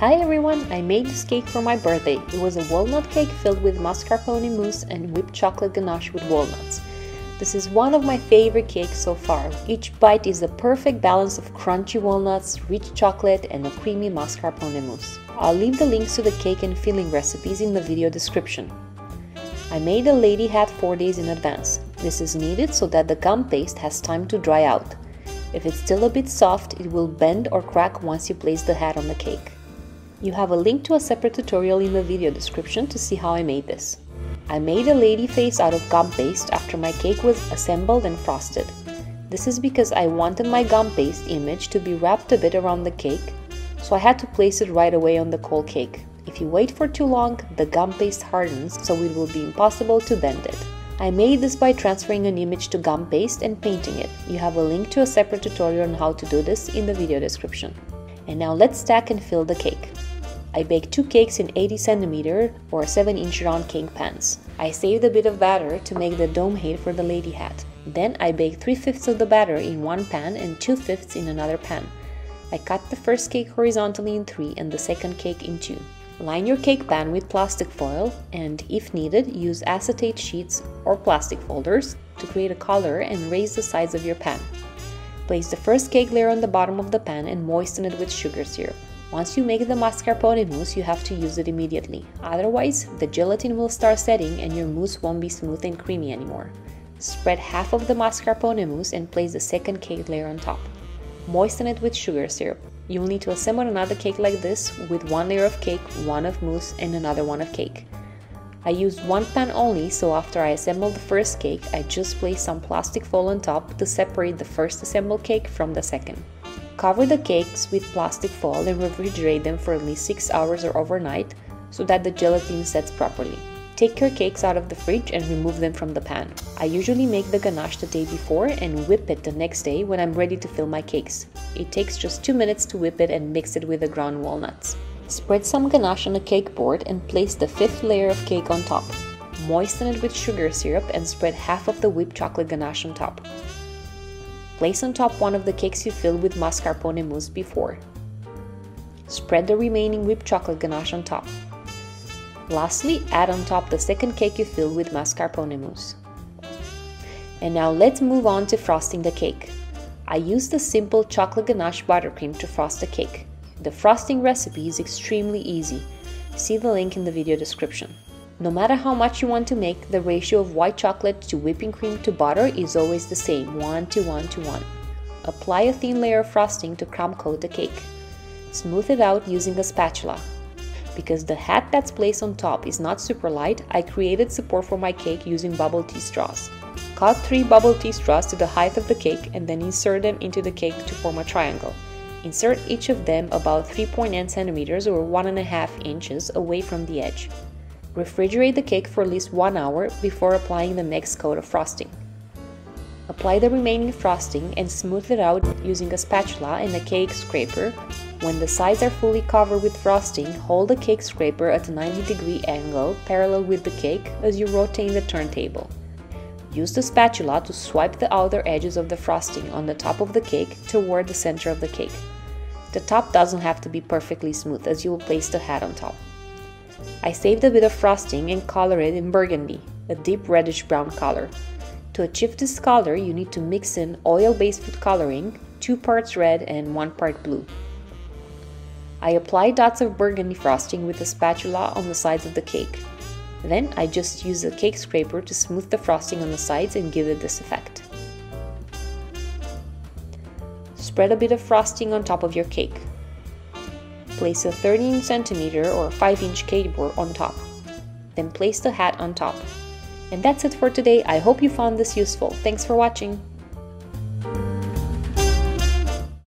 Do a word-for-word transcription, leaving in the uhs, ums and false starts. Hi everyone, I made this cake for my birthday. It was a walnut cake filled with mascarpone mousse and whipped chocolate ganache with walnuts. This is one of my favorite cakes so far. Each bite is the perfect balance of crunchy walnuts, rich chocolate and a creamy mascarpone mousse. I'll leave the links to the cake and filling recipes in the video description. I made a lady hat four days in advance. This is needed so that the gum paste has time to dry out. If it's still a bit soft, it will bend or crack once you place the hat on the cake. You have a link to a separate tutorial in the video description to see how I made this. I made a lady face out of gum paste after my cake was assembled and frosted. This is because I wanted my gum paste image to be wrapped a bit around the cake, so I had to place it right away on the cold cake. If you wait for too long, the gum paste hardens, so it will be impossible to bend it. I made this by transferring an image to gum paste and painting it. You have a link to a separate tutorial on how to do this in the video description. And now let's stack and fill the cake. I baked two cakes in eighty centimeter or seven inch round cake pans. I saved a bit of batter to make the dome head for the lady hat. Then I baked three fifths of the batter in one pan and two fifths in another pan. I cut the first cake horizontally in three and the second cake in two. Line your cake pan with plastic foil and, if needed, use acetate sheets or plastic folders to create a collar and raise the sides of your pan. Place the first cake layer on the bottom of the pan and moisten it with sugar syrup. Once you make the mascarpone mousse, you have to use it immediately. Otherwise, the gelatin will start setting and your mousse won't be smooth and creamy anymore. Spread half of the mascarpone mousse and place the second cake layer on top. Moisten it with sugar syrup. You'll need to assemble another cake like this with one layer of cake, one of mousse and another one of cake. I used one pan only, so after I assembled the first cake, I just placed some plastic foil on top to separate the first assembled cake from the second. Cover the cakes with plastic foil and refrigerate them for at least six hours or overnight so that the gelatin sets properly. Take your cakes out of the fridge and remove them from the pan. I usually make the ganache the day before and whip it the next day when I'm ready to fill my cakes. It takes just two minutes to whip it and mix it with the ground walnuts. Spread some ganache on a cake board and place the fifth layer of cake on top. Moisten it with sugar syrup and spread half of the whipped chocolate ganache on top. Place on top one of the cakes you filled with mascarpone mousse before. Spread the remaining whipped chocolate ganache on top. Lastly, add on top the second cake you filled with mascarpone mousse. And now let's move on to frosting the cake. I used the simple chocolate ganache buttercream to frost the cake. The frosting recipe is extremely easy. See the link in the video description. No matter how much you want to make, the ratio of white chocolate to whipping cream to butter is always the same, one to one to one. Apply a thin layer of frosting to crumb coat the cake. Smooth it out using a spatula. Because the hat that's placed on top is not super light, I created support for my cake using bubble tea straws. Cut three bubble tea straws to the height of the cake and then insert them into the cake to form a triangle. Insert each of them about three point nine centimeters or one and a half inches away from the edge. Refrigerate the cake for at least one hour before applying the next coat of frosting. Apply the remaining frosting and smooth it out using a spatula and a cake scraper. When the sides are fully covered with frosting, hold the cake scraper at a ninety degree angle parallel with the cake as you rotate the turntable. Use the spatula to swipe the outer edges of the frosting on the top of the cake toward the center of the cake. The top doesn't have to be perfectly smooth as you will place the hat on top. I saved a bit of frosting and color it in burgundy, a deep reddish brown color. To achieve this color, you need to mix in oil-based food coloring, two parts red and one part blue. I apply dots of burgundy frosting with a spatula on the sides of the cake. Then I just use a cake scraper to smooth the frosting on the sides and give it this effect. Spread a bit of frosting on top of your cake. Place a thirteen centimeter or five inch cake board on top. Then place the hat on top. And that's it for today. I hope you found this useful. Thanks for watching!